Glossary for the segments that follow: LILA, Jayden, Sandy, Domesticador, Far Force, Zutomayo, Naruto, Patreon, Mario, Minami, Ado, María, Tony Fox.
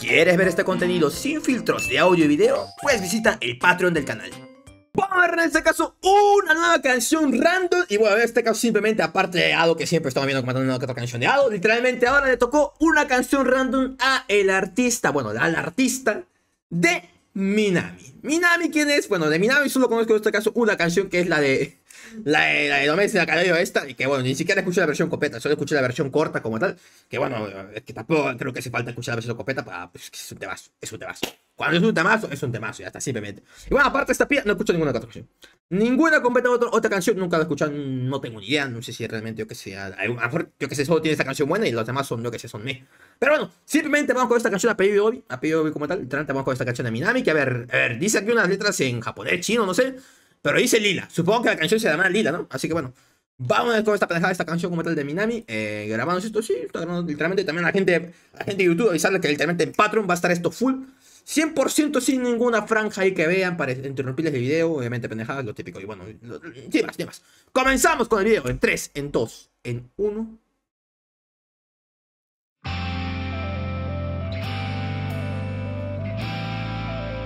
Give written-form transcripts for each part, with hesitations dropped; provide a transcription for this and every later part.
¿Quieres ver este contenido sin filtros de audio y video? Pues visita el Patreon del canal. Vamos a ver en este caso una nueva canción random. Y bueno, en este caso simplemente, aparte de Ado, que siempre estamos viendo comentando una otra canción de Ado, literalmente ahora le tocó una canción random a el artista, bueno, al artista de Minami. ¿Minami quién es? Bueno, de Minami solo conozco en este caso una canción que es la de No me dice la cabello esta. Y que bueno, ni siquiera escuché la versión completa, solo escuché la versión corta como tal. Que bueno, es que tampoco creo que hace falta escuchar la versión completa para, pues, es un temazo, es un temazo. Cuando es un temazo, ya está, simplemente. Y bueno, aparte de esta pía, no escucho ninguna otra canción. Ninguna completa otra canción, nunca la he escuchado, no tengo ni idea, no sé si realmente, yo que sé, a lo mejor, yo que sé, solo tiene esta canción buena y los demás son, yo que sé, son me. Pero bueno, simplemente vamos con esta canción a pedido de Obi como tal, literalmente vamos con esta canción de Minami, que a ver, dice aquí unas letras en japonés, chino, no sé. Pero dice Lila, supongo que la canción se llama Lila, ¿no? Así que bueno, vamos a ver con esta pendejada, esta canción como tal de Minami. Grabamos esto, sí, está grabando literalmente. También la gente de YouTube avisarle que literalmente en Patreon va a estar esto full 100% sin ninguna franja ahí que vean para interrumpirles el video, obviamente pendejadas, lo típico. Y bueno, sin más. Comenzamos con el video en 3, en 2, en 1.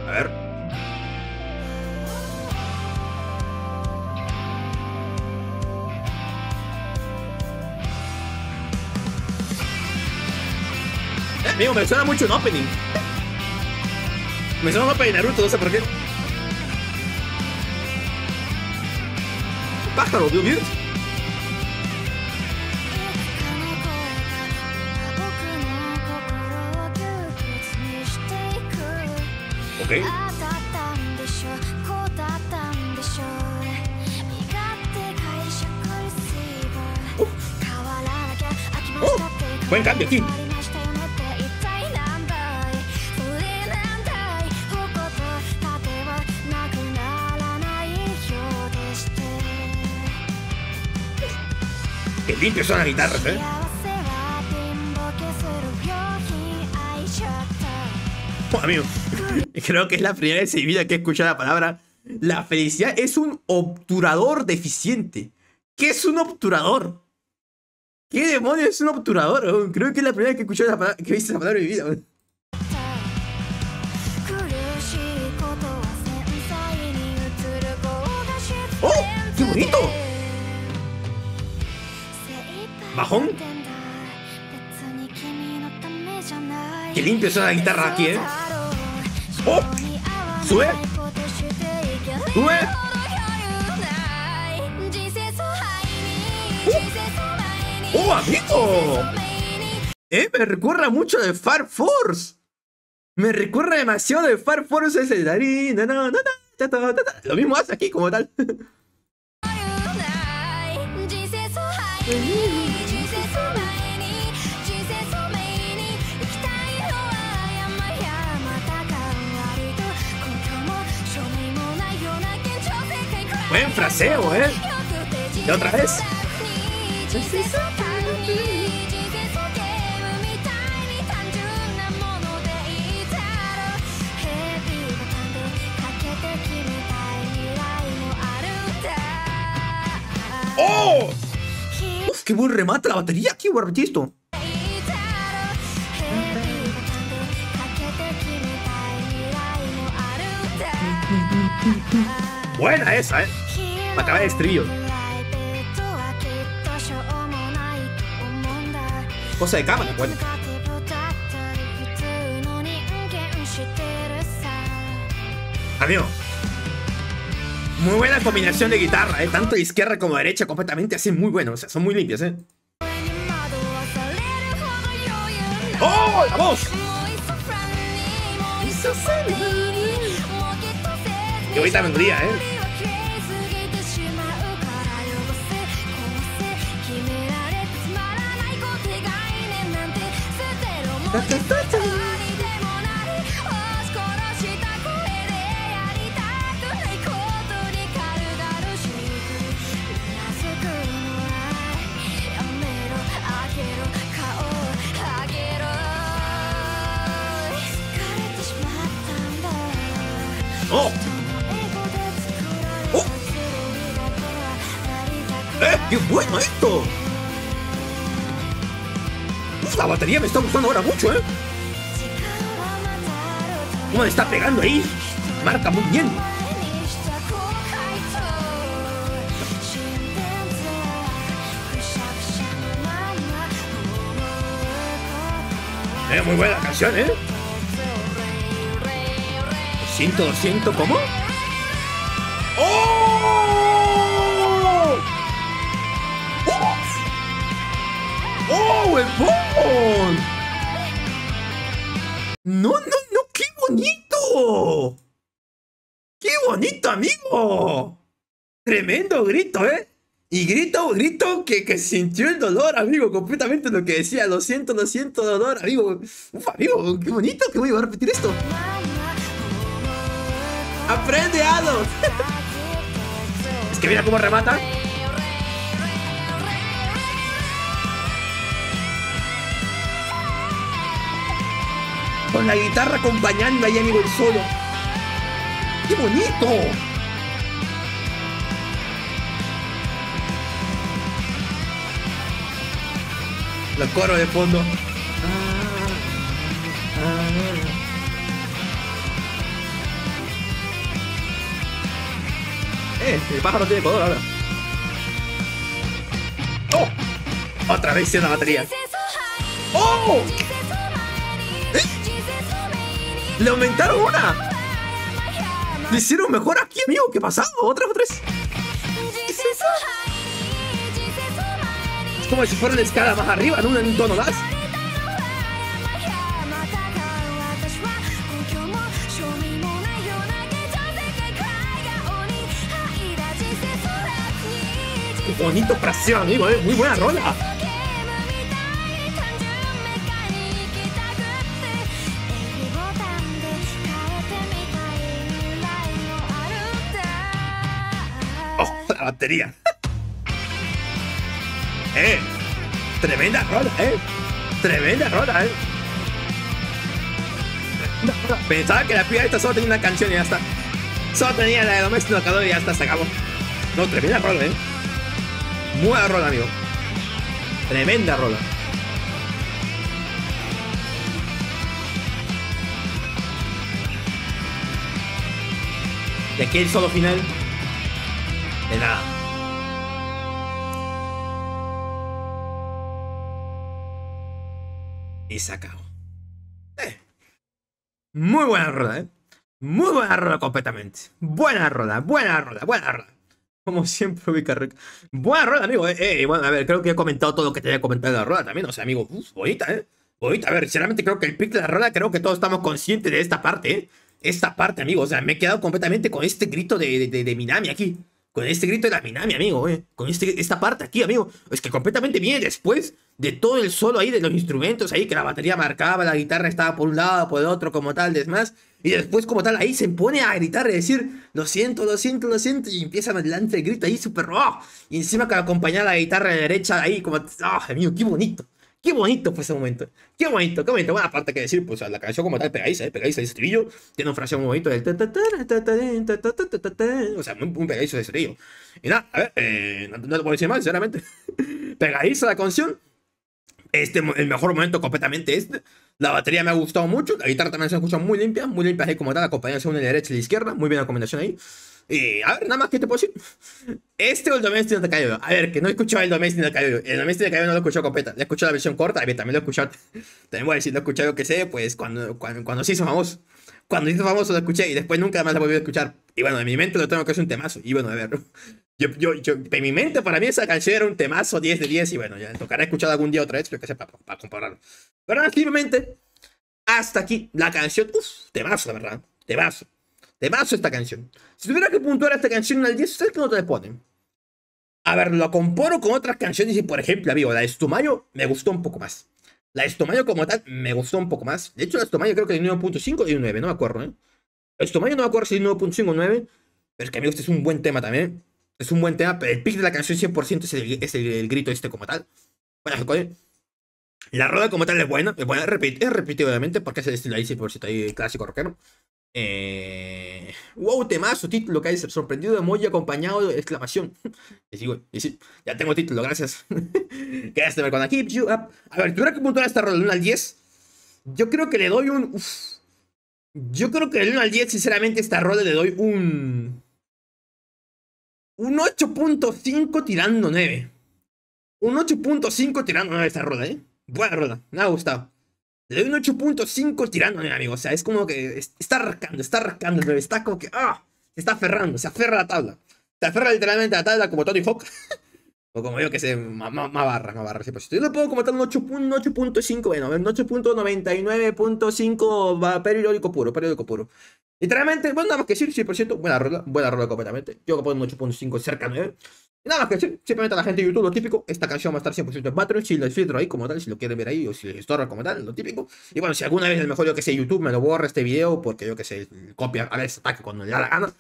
A ver. Amigo, me suena mucho un opening. Me suena un opening de Naruto, no sé por qué. Pájaro, ¿do you mute? Okay. Oh, buen cambio aquí. Qué limpio son las guitarras, ¿eh? Oh, amigo, creo que es la primera vez en mi vida que he escuchado la palabra. La felicidad es un obturador deficiente. ¿Qué es un obturador? ¿Qué demonios es un obturador? Creo que es la primera vez que he escuchado la palabra, que he visto la palabra en mi vida. ¡Oh! ¡Qué bonito! ¿Bajón? Qué limpio suena la guitarra aquí, ¿eh? ¡Oh! ¡Sube! ¡Sube! ¡Oh, amigo! Me recuerda mucho de Far Force. Me recuerda demasiado de Far Force ese. Lo mismo hace aquí como tal. Buen fraseo, ¿eh? ¿Y otra vez? ¡Oh! ¡Uf, qué buen remate la batería aquí, guarrotito! Buena esa, ¿eh? Para acabar el estribillo. Cosa de cámara, bueno. Amigo, muy buena combinación de guitarra, ¿eh? Tanto de izquierda como de derecha completamente así, muy bueno. O sea, son muy limpias, ¿eh? ¡Oh! ¡La voz! Y ahorita vendría, ¿eh? ¡Oh! ¡Oh! ¡Qué bueno esto! Uf, la batería me está gustando ahora mucho, ¿eh? ¿Cómo le está pegando ahí? Marca muy bien. Muy buena canción, ¿eh? Siento, ¿cómo? ¡Oh! ¡Oh! ¡Oh, huevón! ¡No, no, no! ¡Qué bonito! ¡Qué bonito, amigo! Tremendo grito, ¿eh? Y grito que sintió el dolor, amigo. Completamente lo que decía. Lo siento, dolor, amigo. Uf, amigo, qué bonito que voy a repetir esto. ¡Aprende, Ado! Es que mira cómo remata. Con la guitarra acompañando ahí, amigo, el solo. ¡Qué bonito! Los coros de fondo. El pájaro tiene color ahora. ¡Oh! Otra vez sin la batería. ¡Oh! ¡Le aumentaron una! ¡Le hicieron mejor aquí, amigo! ¿Qué pasado? ¿Otra vez? ¿Qué es eso? Es como si fuera una escala más arriba, ¿no? En un tono más. Bonito presión, amigo, ¿eh? Muy buena rola. Oh, la batería. Tremenda rola, Tremenda rola. Pensaba que la piba esta solo tenía una canción y ya está. Solo tenía la de Domesticador y ya está, se acabó. No, tremenda rola, buena rola, amigo. Tremenda rola. Y aquí el solo final. De nada. Y se acabó. Muy buena rola, Muy buena rola completamente. Buena rola. Como siempre, ubica rica. Buena rola, amigo. Bueno, a ver, creo que he comentado todo lo que tenía que comentar de la rola también. O sea, amigo, bonita, bonita. A ver, sinceramente creo que el pick de la rola, creo que todos estamos conscientes de esta parte, Esta parte, amigo. O sea, me he quedado completamente con este grito de Minami aquí. Con este grito de la Minami, amigo, Con esta parte aquí, amigo. Es que completamente viene después de todo el solo ahí, de los instrumentos ahí, que la batería marcaba, la guitarra estaba por un lado, por el otro, como tal, demás. Y después, como tal, ahí se pone a gritar y decir, lo siento, y empieza adelante el grito ahí, súper, oh, y encima que acompaña la guitarra de derecha ahí, como, ah, amigo, qué bonito fue ese momento, qué bonito, bueno, aparte que decir, pues, la canción como tal, pegadiza de estribillo, tiene un fraseo muy bonito del, o sea, un pegadizo de estribillo, y nada, a ver, no te puedo decir mal, sinceramente, pegadiza la canción. El mejor momento completamente La batería me ha gustado mucho. La guitarra también se escucha muy limpia ahí como tal. Acompañándose una de la derecha y la izquierda. Muy bien la combinación ahí. Y a ver, nada más que te puedo decir. O el Domestic de Cayo. A ver, que no he escuchado el Domestic de Cayo. El Domestic de Cayo no lo he escuchado completa. He escuchado la versión corta. A ver, también lo he escuchado. También voy a decir, lo he escuchado, que sé, pues cuando se hizo famoso. Cuando se hizo famoso lo escuché y después nunca más lo volví a escuchar. Y bueno, en mi mente lo tengo que es un temazo. Y bueno, a ver. Yo, en mi mente, para mí esa canción era un temazo 10 de 10 y bueno, ya tocaré escuchar algún día otra vez, pero que sepa, para compararlo. Pero simplemente, hasta aquí, la canción, temazo, la verdad, temazo esta canción. Si tuviera que puntuar esta canción al 10, ¿ustedes qué nota le ponen? A ver, lo comparo con otras canciones y por ejemplo, amigo, la de Zutomayo me gustó un poco más. La de Zutomayo como tal me gustó un poco más. De hecho, la de Zutomayo creo que es 9.5 y 9, no me acuerdo, La de Zutomayo no me acuerdo si es 9.5 o 9, pero es que, amigo, este es un buen tema también. Es un buen tema, pero el pick de la canción 100% es el grito este como tal. Bueno, la rola como tal es buena, repite obviamente porque es el estilo ahí 100% ahí clásico rockero. Wow, temazo, título, que hay sorprendido, emoji acompañado de exclamación. Y sí, ya tengo título, gracias. Quedaste ver con la Keep You Up. A ver, tuviera que puntuar esta rola de 1 al 10. Yo creo que le doy un... Yo creo que del 1 al 10, sinceramente, esta rola le doy un 8.5 tirando 9. Un 8.5 tirando 9 esta rola, ¿eh? Buena rola, me ha gustado. Le doy un 8.5 tirando 9, amigo. O sea, es como que está rascando el 9. Está como que, ¡ah! Se está aferrando, se aferra a la tabla. Se aferra literalmente a la tabla como Tony Fox. O como yo que sé, más barras. Yo le puedo comentar un 8.5, bueno, un 8.99.5 periódico puro. Literalmente, bueno, nada más que decir, 100%, buena rola completamente. Yo pongo un 8.5 cerca de 9. Y nada más que decir, simplemente a la gente de YouTube, lo típico, esta canción va a estar 100% en Patreon, si lo filtro ahí como tal, si lo quieren ver ahí, o si les estorba como tal, lo típico. Y bueno, si alguna vez, a lo mejor, yo que sé, YouTube me lo borra este video, porque yo que sé, copia, a veces ataque cuando le da la gana.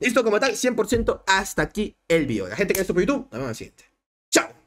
Listo como tal, 100%, hasta aquí el video. La gente que ve esto por YouTube, nos vemos en el siguiente.